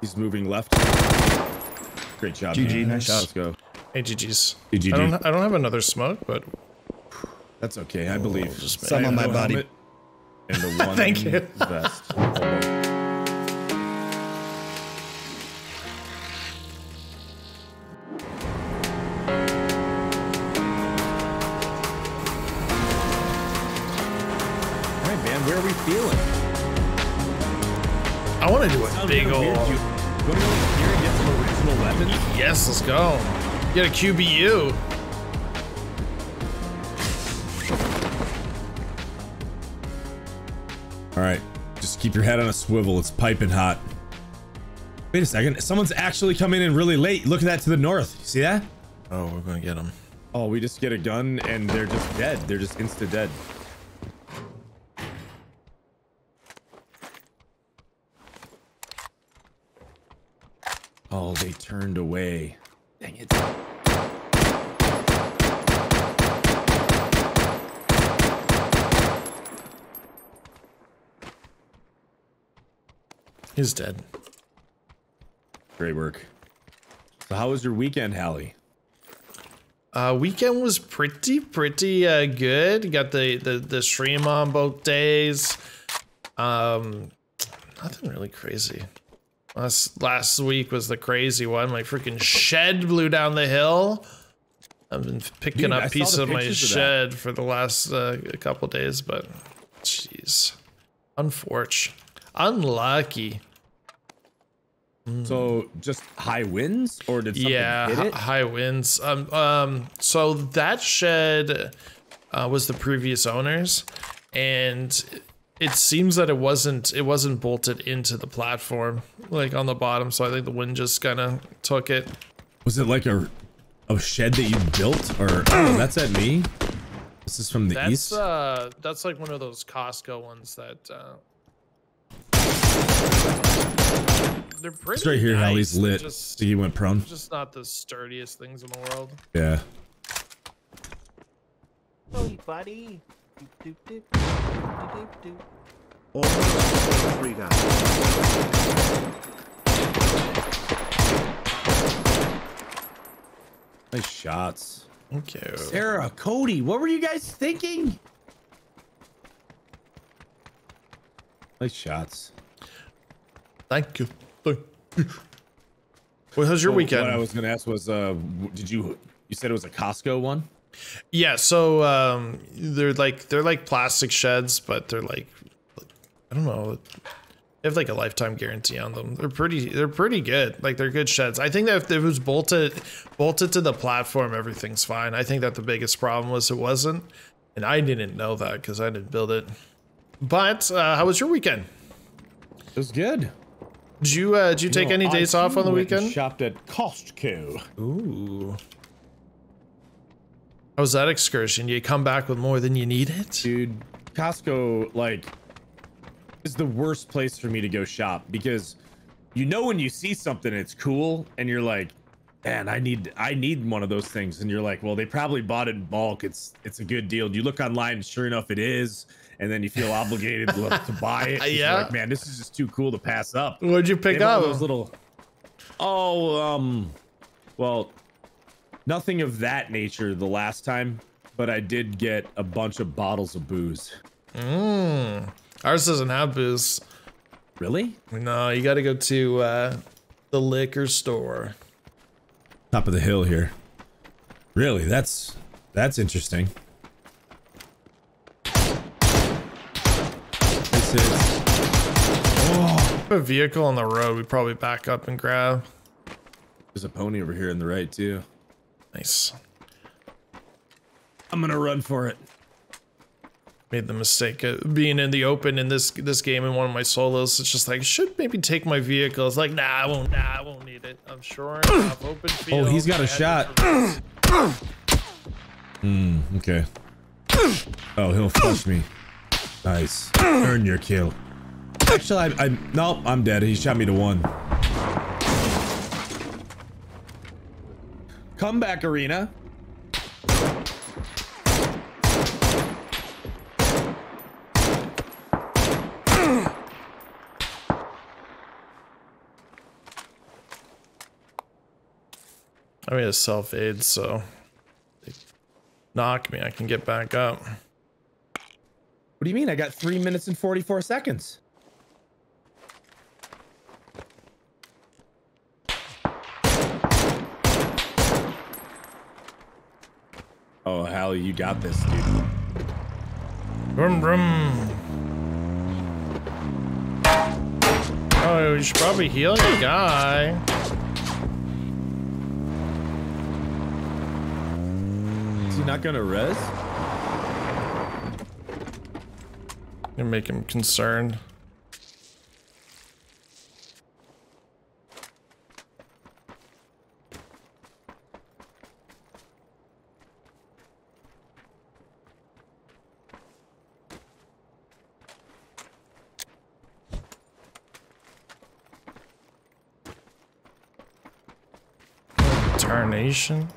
He's moving left. Great job. GG, nice shot. Let's go. Hey, GG's. GG. I don't have another smoke, but that's okay. I believe some on my body. And the one thank you. Vest. All right, man. Where are we feeling? I want to do a big old. Go to here and get some original weapons. Yes, let's go. Get a QBU. All right, just keep your head on a swivel. It's piping hot. Wait a second. Someone's actually coming in really late. Look at that to the north. You see that? Oh, we're going to get them. Oh, we just get a gun and they're just dead. They're just insta dead. Oh, they turned away. Dang it. He's dead. Great work. So how was your weekend, Hallie? Weekend was pretty good. Got the stream on both days. Nothing really crazy. Last week was the crazy one. My freaking shed blew down the hill. I've been picking up pieces of my shed for the last couple days, but jeez, unfortunate, unlucky. So just high winds, or did something hit it? High winds. So that shed was the previous owner's, and it seems that it wasn't bolted into the platform, like on the bottom, so I think the wind just kind of took it. Was it like a shed that you built, or oh, that's at me? This is from the east? That's like one of those Costco ones that they're pretty. It's right here, nice. Hallie's lit. Just, so he went prone. Just not the sturdiest things in the world. Yeah. Oh, buddy. Doop, doop, doop, doop, doop, doop. Oh, breathe out. Nice shots. Thank you. Sarah, Cody, what were you guys thinking? Nice shots. Thank you. Thank you. Well, how's your weekend? What I was gonna ask was, did you said it was a Costco one? Yeah, so they're like plastic sheds, but they're like, I don't know, they have like a lifetime guarantee on them. They're pretty good. Like, they're good sheds. I think that if it was bolted to the platform, everything's fine. I think that the biggest problem was it wasn't, and I didn't know that because I didn't build it. But how was your weekend? It was good. Did you take any days off on the weekend? Shopped at Costco. Ooh. How's that excursion? You come back with more than you needed? Dude, Costco, like, is the worst place for me to go shop, because you know when you see something it's cool and you're like, man, I need one of those things, and you're like, well, they probably bought it in bulk. It's a good deal. You look online, and sure enough, it is, and then you feel obligated to buy it. Yeah. You're like, man, this is just too cool to pass up. What'd you pick up? Those little. Oh, well. Nothing of that nature the last time, but I did get a bunch of bottles of booze. Mm. Ours doesn't have booze. Really? No, you gotta go to the liquor store. Top of the hill here. Really, that's interesting. This is a vehicle on the road we probably back up and grab. There's a pony over here on the right too. Nice. I'm gonna run for it. Made the mistake of being in the open in this game in one of my solos. It's just like, should maybe take my vehicle. It's like, nah, I won't need it. I'm sure enough. Open field. Oh, he's got a shot. Okay. Oh, he'll flush me. Nice. Earn your kill. Actually, nope, I'm dead. He shot me to one. Comeback arena. I mean, it's self-aid, so they knock me. I can get back up. What do you mean? I got 3 minutes and 44 seconds. Oh, Hallie, you got this, dude. Vroom, vroom. Oh, you should probably heal your guy. Is he not gonna res? You make him concerned. Tarnation.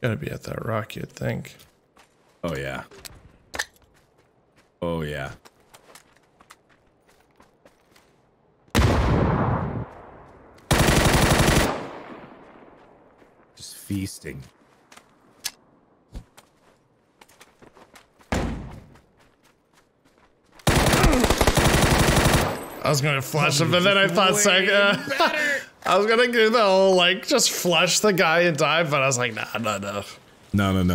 Gotta be at that rock, you'd think. Oh yeah. Oh yeah. Just feasting. I was gonna flush him, and then I thought, I was gonna do the whole like just flush the guy and die, but I was like, nah, no.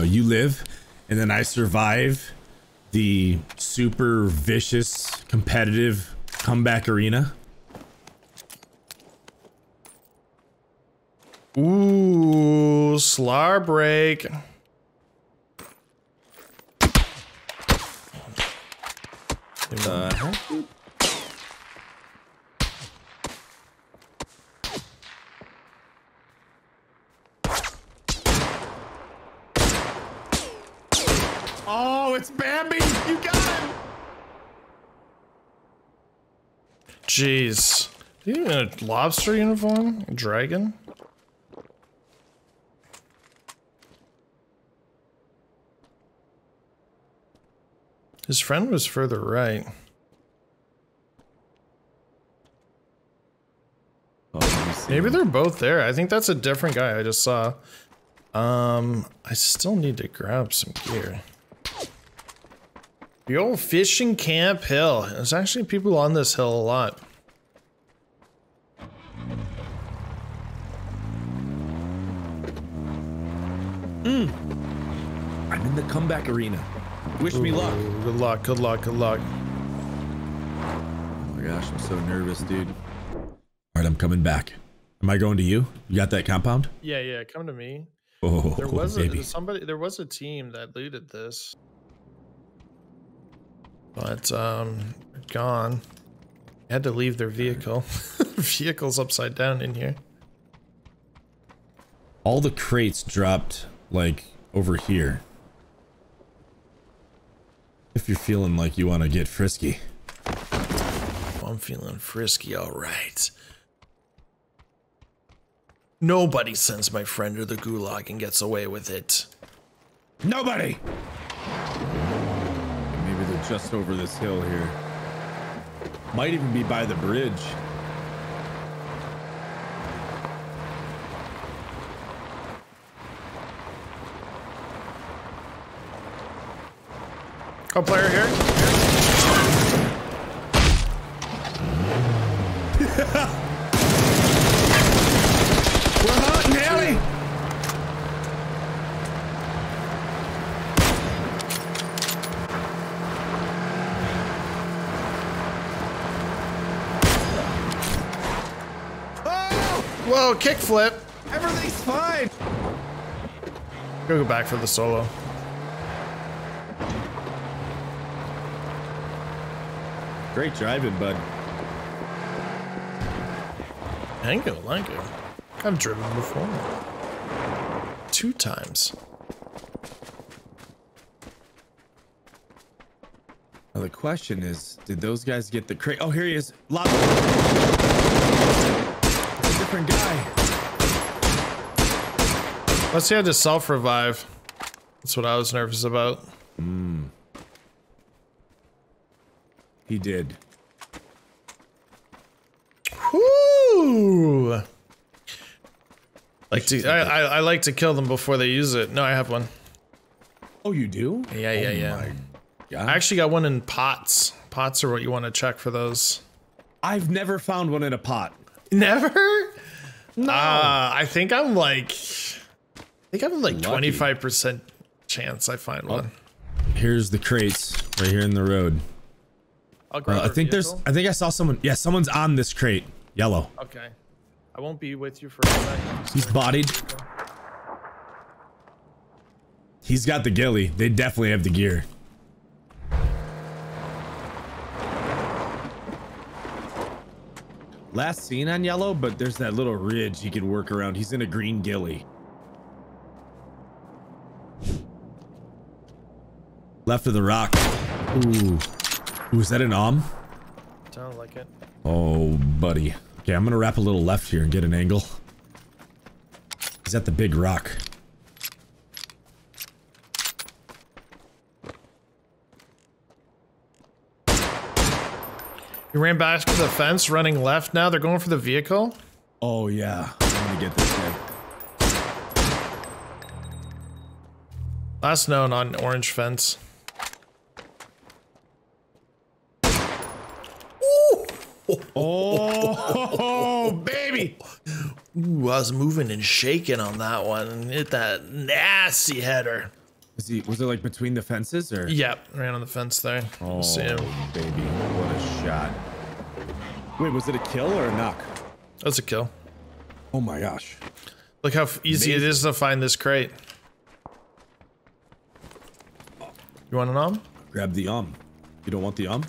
You live, and then I survive the super vicious competitive comeback arena. Ooh, slar break. Oh, it's Bambi! You got him! Jeez. Are you in a lobster uniform? A dragon? His friend was further right. Oh, maybe they're both there. I think that's a different guy I just saw. I still need to grab some gear. The old fishing camp hill. There's actually people on this hill a lot. I'm in the comeback arena. Wish me luck. Good luck, good luck, good luck. Oh my gosh, I'm so nervous, dude. Alright, I'm coming back. Am I going to you? You got that compound? Yeah, yeah, come to me. Oh, there was there was a team that looted this. But, gone. I had to leave their vehicle. Vehicle's upside down in here. All the crates dropped, like, over here. If you're feeling like you want to get frisky. I'm feeling frisky, alright. Nobody sends my friend to the gulag and gets away with it. Nobody! Just over this hill here. Might even be by the bridge. Oh, player here. We're hunting, Hallie! Whoa, kickflip. Everything's fine. Go back for the solo. Great driving, bud. I ain't gonna like it. I've driven before. 2 times. Now the question is, did those guys get the crate? Oh, here he is. Different guy. Let's see, I just self-revive. That's what I was nervous about. He did. I like to kill them before they use it. No, I have one. Oh, you do? Yeah, yeah, yeah. I actually got one in pots. Pots are what you want to check for those. I've never found one in a pot. Never? No. I think I'm like 25% chance I find one. Here's the crates right here in the road. I'll grab I think I saw someone. Yeah, someone's on this crate. Yellow. Okay. I won't be with you for a second. He's bodied. He's got the ghillie. They definitely have the gear. Last seen on yellow, but there's that little ridge he could work around. He's in a green ghillie. Left of the rock. Ooh. Ooh, is that an arm? Sounds like it. Oh, buddy. Okay, I'm gonna wrap a little left here and get an angle. He's at the big rock. You ran back to the fence, running left now. They're going for the vehicle. Oh, yeah. I'm gonna get this guy. Last known on orange fence. Oh, baby! Ooh, I was moving and shaking on that one and hit that nasty header. Was it like between the fences or? Yep, ran on the fence there. Oh, see him. Baby, what a shot. Wait, was it a kill or a knock? That's a kill. Oh my gosh. Look how easy it is to find this crate. You want an arm? Grab the arm. You don't want the arm?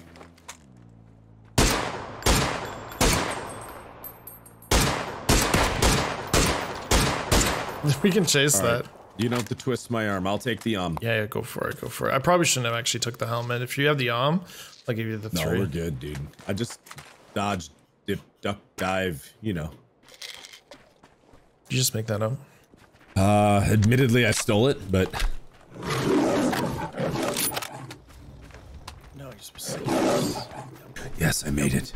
We can chase that. You don't have to twist my arm. I'll take the arm. Yeah, yeah, go for it. Go for it. I probably shouldn't have actually took the helmet. If you have the arm, I'll give you the three. No, we're good, dude. I just dodged, dip, duck, dive, you know. Did you just make that up? Admittedly, I stole it, but... No, you're supposed to... Yes, I made it.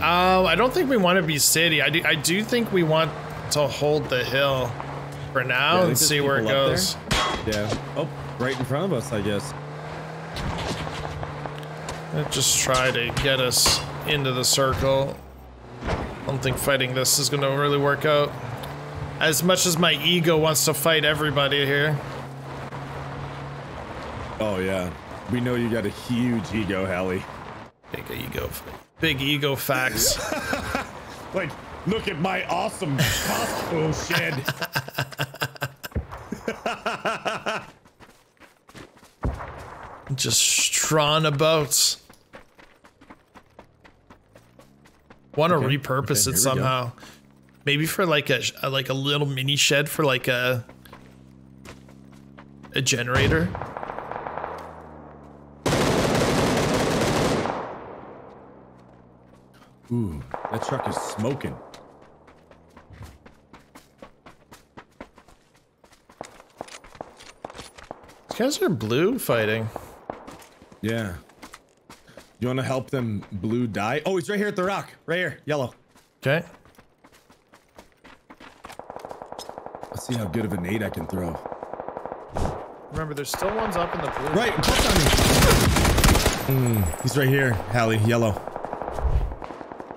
I don't think we want to be city. I do think we want to hold the hill for now and see where it goes. Yeah. Oh, right in front of us, I guess. Let's just try to get us into the circle. I don't think fighting this is going to really work out. As much as my ego wants to fight everybody here. Oh, yeah. We know you got a huge ego, Hallie. Big ego. Big ego facts. Like, look at my awesome hospital shed. Just strawn about. Want to repurpose it somehow? Maybe for like a little mini shed for like a generator. Ooh, that truck is smoking. These guys are blue fighting. Yeah. You want to help them blue die? Oh, he's right here at the rock. Right here, yellow. Okay. Let's see how good of a nade I can throw. Remember, there's still ones up in the blue. Right, on me. He's right here, Hallie, yellow.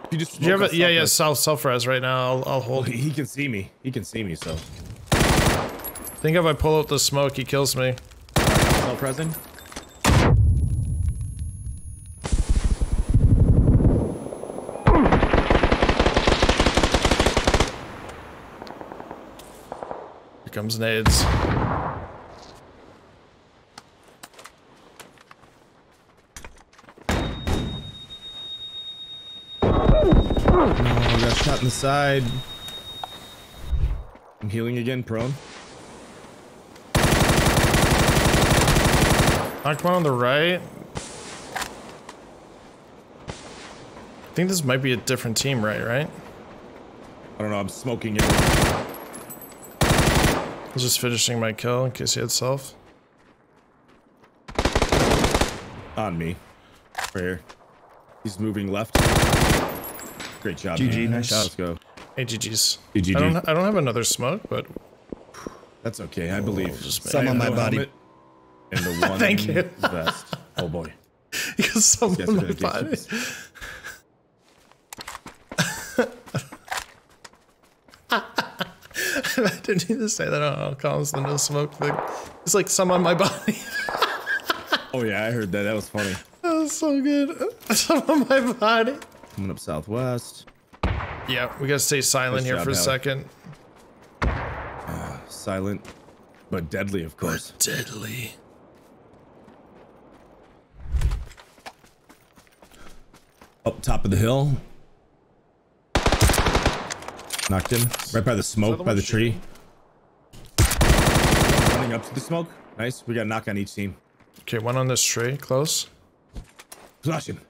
You just yeah, self-res right now. I'll hold. He can see me. He can see me, so. I think if I pull out the smoke, he kills me. Self-resing. Here comes nades. Shot in the side. I'm healing again, prone. Knocked one on the right. I think this might be a different team, right? I don't know, I'm smoking it. I was just finishing my kill in case he had self. On me. Right here. He's moving left. Great job. GG, nice. Let's go. Hey, GG's. GG. I don't have another smug, but that's okay. I believe some on my body. And the one thank you. Vest. Oh boy. You got some on my body. I didn't need to say that on Collins, the no smoke thing. It's like some on my body. Oh yeah, I heard that. That was funny. That was so good. Some on my body. Coming up southwest. Yeah, we gotta stay silent here for a second. Silent, but deadly, of course. But deadly. Up top of the hill. Knocked him. Right by the smoke, by the tree. Running up to the smoke. Nice. We got a knock on each team. Okay, one on this tree. Close. Flash him.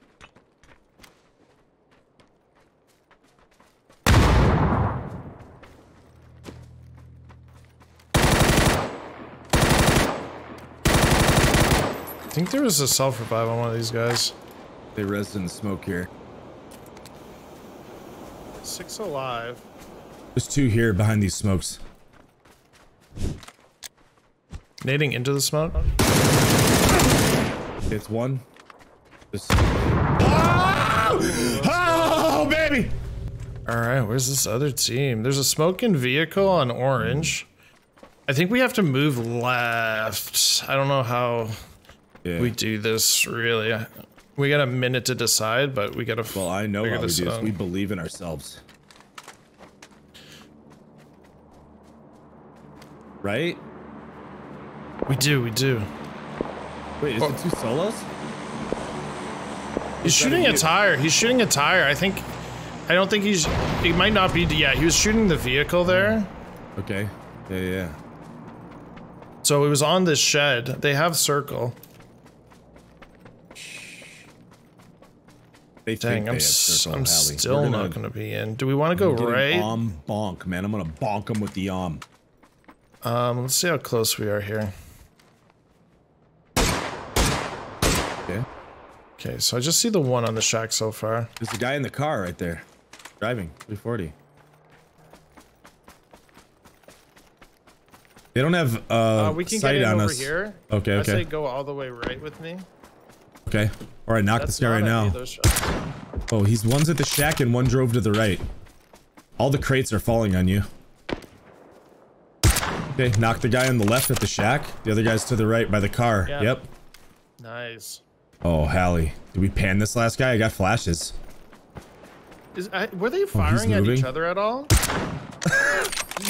I think there was a self-revive on one of these guys. They res in the smoke here. 6 alive. There's 2 here behind these smokes. Nading into the smoke. It's 1. Oh, baby! Alright, where's this other team? There's a smoking vehicle on orange. I think we have to move left. I don't know how... Yeah. We do this really. We got a minute to decide, but we gotta. Well, I know how we do this. We believe in ourselves, right? We do. We do. Wait, is it 2 solos? He's shooting a tire. He's shooting a tire. I think. I don't think he's. It might not be. Yeah, he was shooting the vehicle there. Okay. Yeah, yeah. So it was on this shed. They have circle. They dang, I'm still not gonna be in. Do we want to go right? Bonk, man. I'm gonna bonk him with the arm. Let's see how close we are here. Okay. Okay, so I just see the one on the shack so far. There's a guy in the car right there, driving 340. They don't have we can sight get in on over us. Here. Okay, okay. I say go all the way right with me. Okay. All right, knock this guy right now. Oh, he's one's at the shack and one drove to the right. All the crates are falling on you. Okay, knock the guy on the left at the shack. The other guy's to the right by the car. Yeah. Yep. Nice. Oh, Hallie. Did we pan this last guy? I got flashes. Were they firing at each other at all?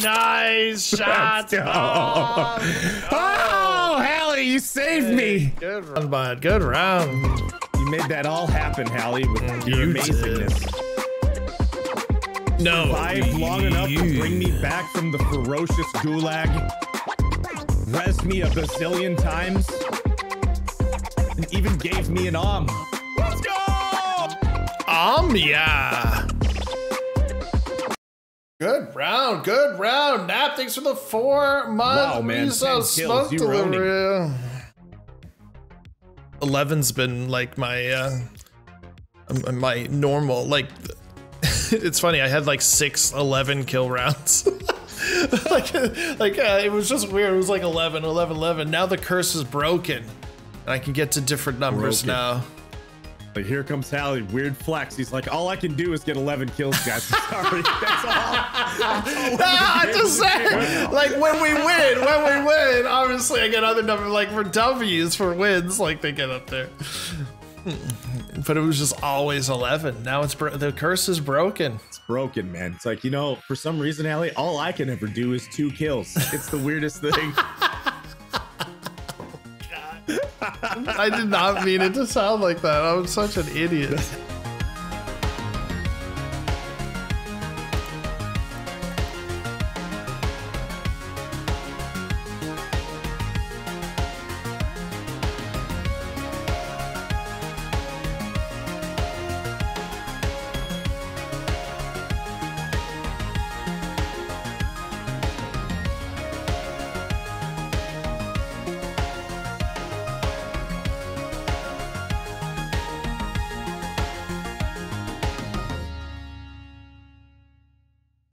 Nice shot! Oh, Hallie, you saved me! Good round, bud. Good round. You made that all happen, Hallie, with your amazingness. No. Survived long enough to bring me back from the ferocious gulag. Res me a bazillion times. And even gave me an om. Let's go! Yeah! Good round, good round. Nap, thanks for the 4 months. Wow, man, 10 kills, delivery. 11's been like my my normal. Like, it's funny. I had like 6 11 kill rounds. It was just weird. It was like 11, 11, 11. Now the curse is broken, and I can get to different numbers now. Like, here comes Hallie, weird flex. He's like, all I can do is get 11 kills, guys. I'm sorry, that's all. Nah, I'm just saying, like, when we win, obviously I get other numbers, like, for W's, for wins, like, they get up there. But it was just always 11. Now it's, the curse is broken. It's broken, man. It's like, you know, for some reason, Hallie, all I can ever do is 2 kills. It's the weirdest thing. I did not mean it to sound like that. I'm such an idiot.